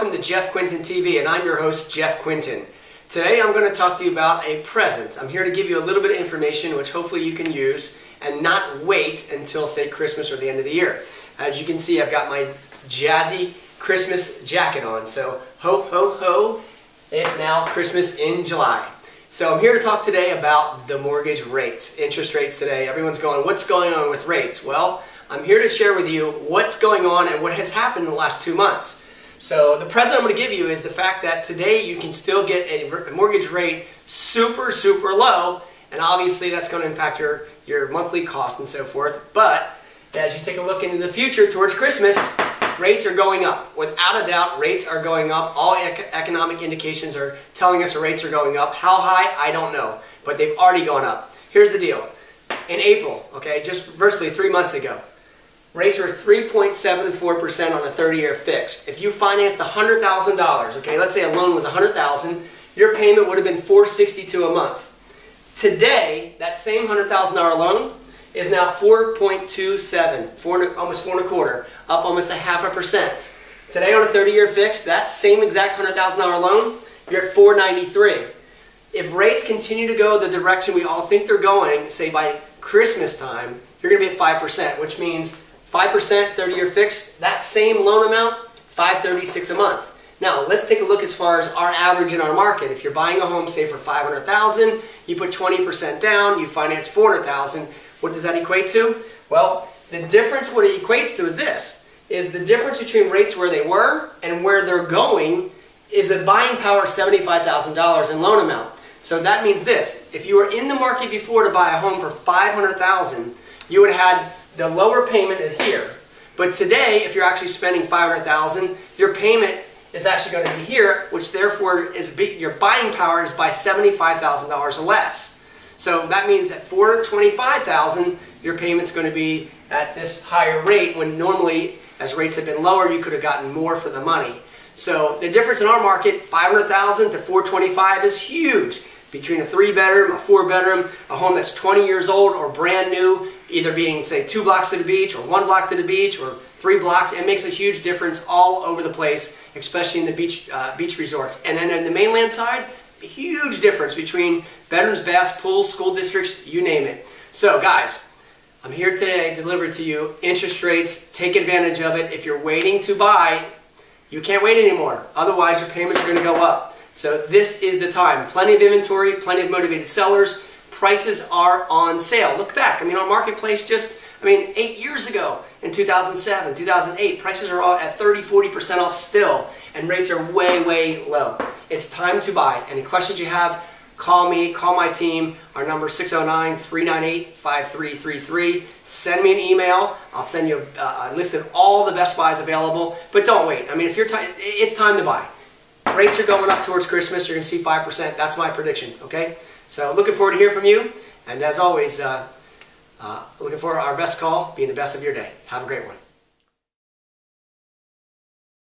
Welcome to Jeff Quintin TV, and I'm your host, Jeff Quintin. Today I'm going to talk to you about a present. I'm here to give you a little bit of information which hopefully you can use and not wait until, say, Christmas or the end of the year. As you can see, I've got my jazzy Christmas jacket on, so ho, ho, ho, it's now Christmas in July. So I'm here to talk today about the mortgage rates, interest rates today. Everyone's going, what's going on with rates? Well, I'm here to share with you what's going on and what has happened in the last 2 months. So the present I'm going to give you is the fact that today you can still get a mortgage rate super, super low, and obviously that's going to impact your monthly cost and so forth. But as you take a look into the future towards Christmas, rates are going up. Without a doubt, rates are going up. All economic indications are telling us the rates are going up. How high? I don't know, but they've already gone up. Here's the deal. In April, okay, just virtually 3 months ago, rates were 3.74% on a 30-year fixed. If you financed $100,000, okay, let's say a loan was $100,000, your payment would have been $462 a month. Today, that same $100,000 loan is now 4.27, almost 4 1/4, up almost 0.5%. Today on a 30-year fixed, that same exact $100,000 loan, you're at 4.93. If rates continue to go the direction we all think they're going, say by Christmas time, you're going to be at 5%, which means 5%, 30-year fixed, that same loan amount, $536 a month. Now, let's take a look as far as our average in our market. If you're buying a home, say, for $500,000, you put 20% down, you finance $400,000, what does that equate to? Well, the difference, what it equates to is this, is the difference between rates where they were and where they're going is a buying power of $75,000 in loan amount. So that means this, if you were in the market before to buy a home for $500,000, you would have had the lower payment is here, but today, if you're actually spending $500,000, your payment is actually going to be here, which therefore is your buying power is by $75,000 or less. So that means that for $25,000, your payment's going to be at this higher rate when normally, as rates have been lower, you could have gotten more for the money. So the difference in our market, $500,000 to $425,000, is huge. Between a 3-bedroom, a 4-bedroom, a home that's 20 years old or brand new, either being, say, 2 blocks to the beach or 1 block to the beach or 3 blocks, it makes a huge difference all over the place, especially in the beach resorts. And then on the mainland side, a huge difference between bedrooms, baths, pools, school districts, you name it. So guys, I'm here today to deliver to you interest rates. Take advantage of it. If you're waiting to buy, you can't wait anymore. Otherwise, your payments are going to go up. So this is the time. Plenty of inventory, plenty of motivated sellers. Prices are on sale. Look back. I mean, our marketplace just, 8 years ago in 2007, 2008, prices are all at 30, 40% off still, and rates are way, way low. It's time to buy. Any questions you have, call me, call my team. Our number is 609-398-5333. Send me an email. I'll send you a list of all the best buys available, but don't wait. I mean, if you're it's time to buy. Rates are going up towards Christmas. You're going to see 5%. That's my prediction, okay? So looking forward to hear from you. And as always, looking forward to our best call being the best of your day. Have a great one.